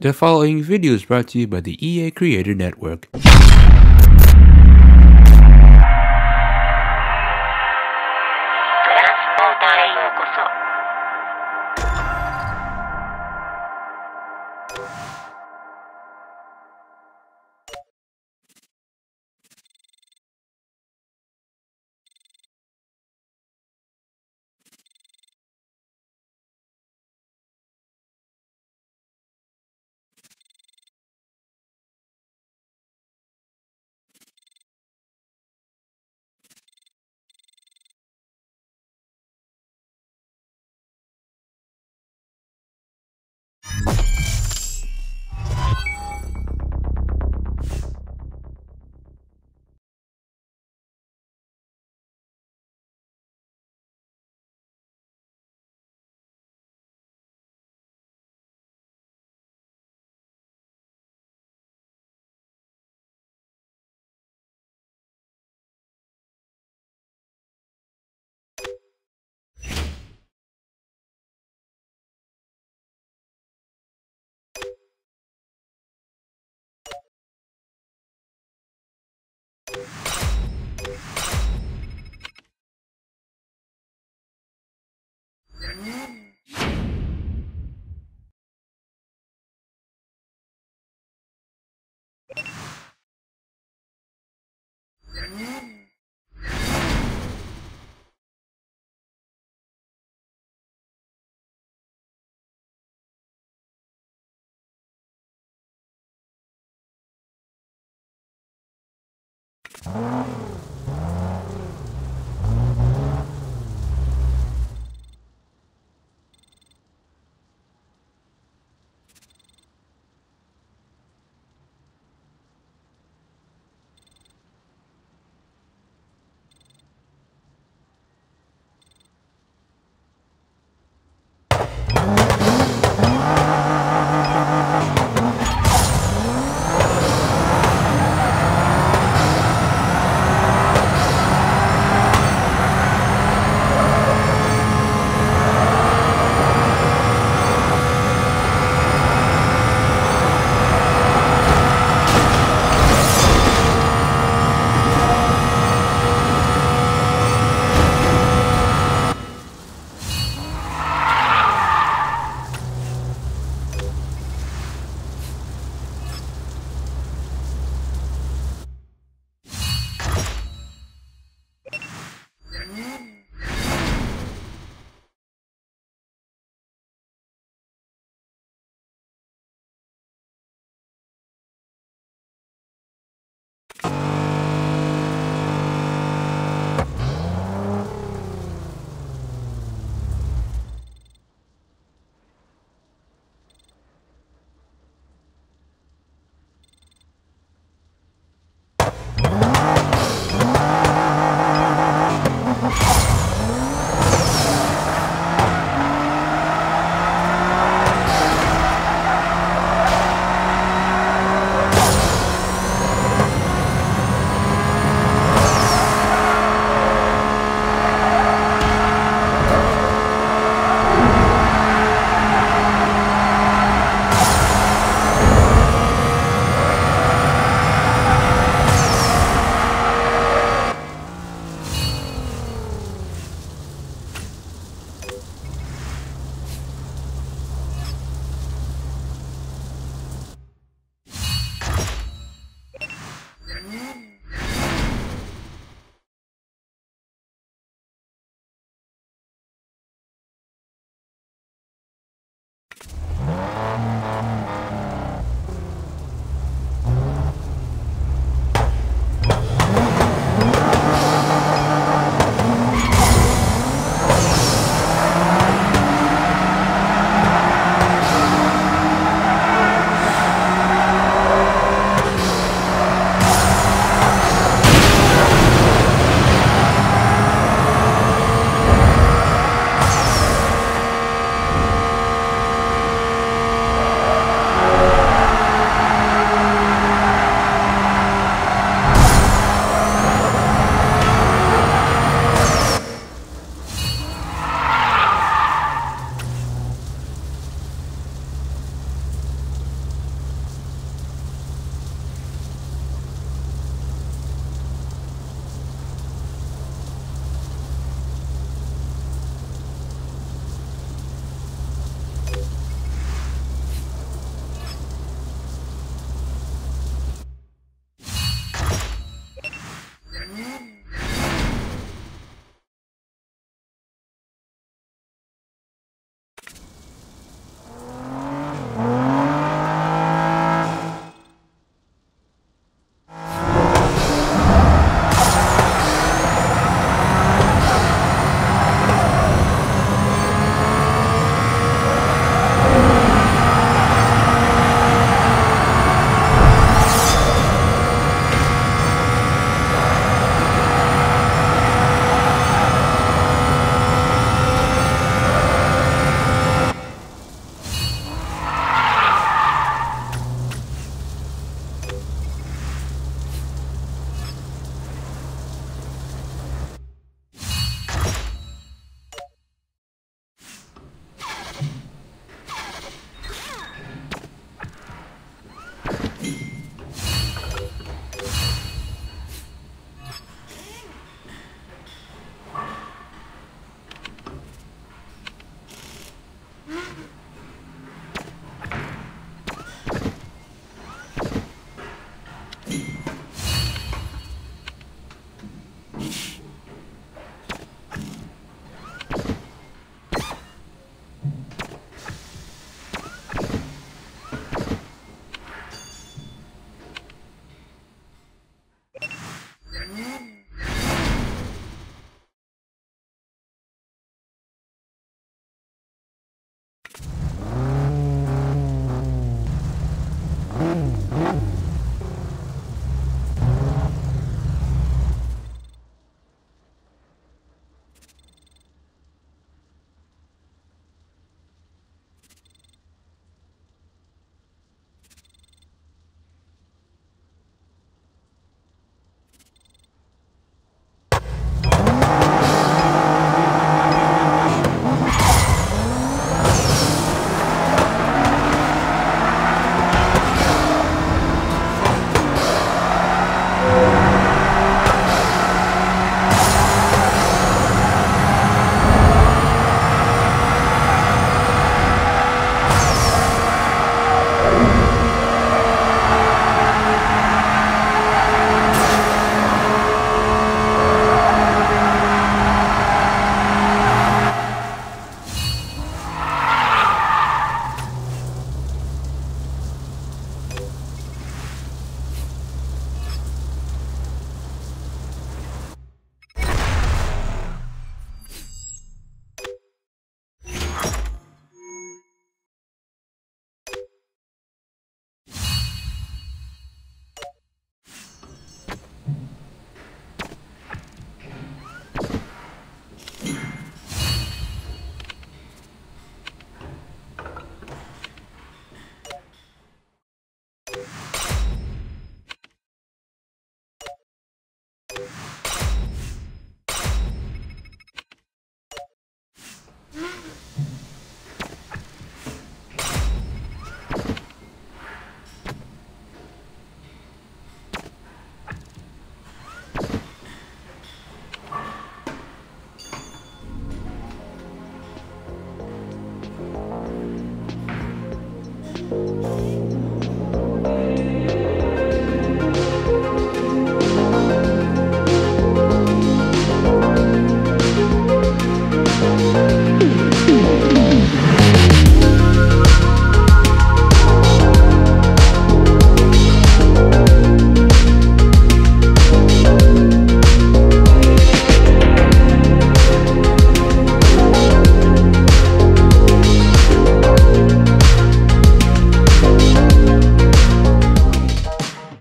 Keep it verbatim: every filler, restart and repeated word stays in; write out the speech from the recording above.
The following video is brought to you by the E A Creator Network. Oh.